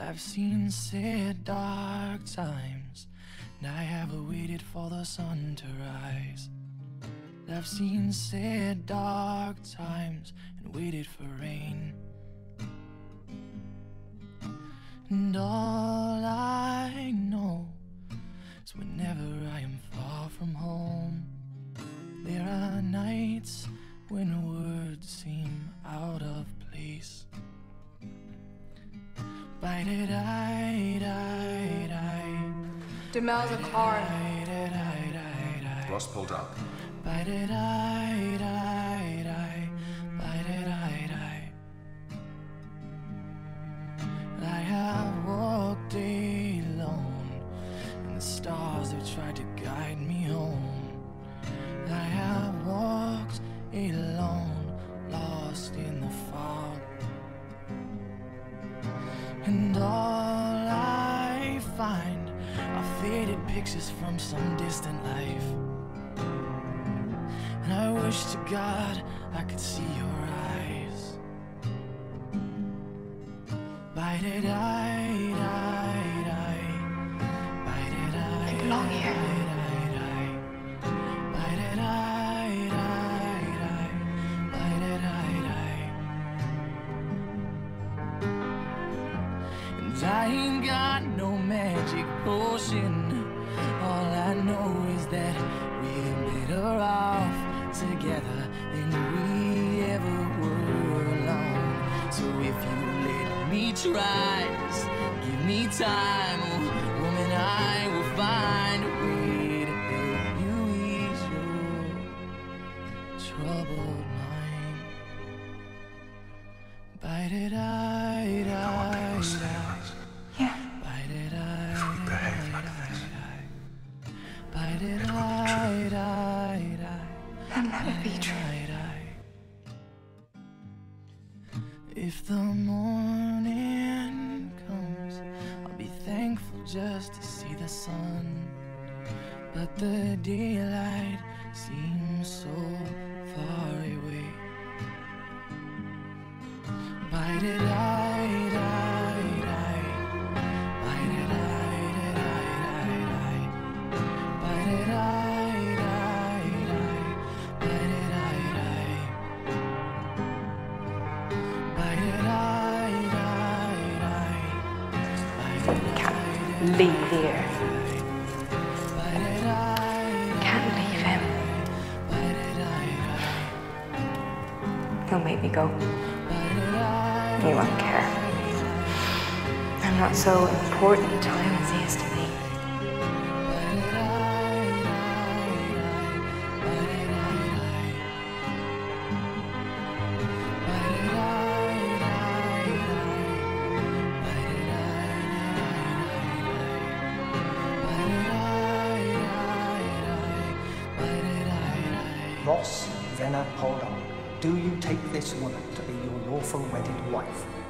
I've seen sad dark times, and I have waited for the sun to rise. I've seen sad dark times and waited for rain. And all I know is whenever I am far from home, there are nights when words seem out of place. Demel's a card. Ross Poldark. I have walked alone, and the stars have tried to guide me home. I have walked alone, lost in the fog. And all I find are faded pictures from some distant life. And I wish to God I could see your eyes. Like long hair. I ain't got no magic potion. All I know is that we're better off together than we ever were alone. So if you let me try, just give me time, oh, woman, I will find a way to help you ease your troubled mind. If the morning comes, I'll be thankful just to see the sun. But the daylight seems so far away. Can't leave here. Can't leave him. He'll make me go. He won't care. I'm not so important to him as he is to me. Ross Vennor Poldark, do you take this woman to be your lawful wedded wife?